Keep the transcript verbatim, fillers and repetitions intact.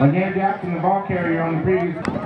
Again, back from the ball carrier on the previous.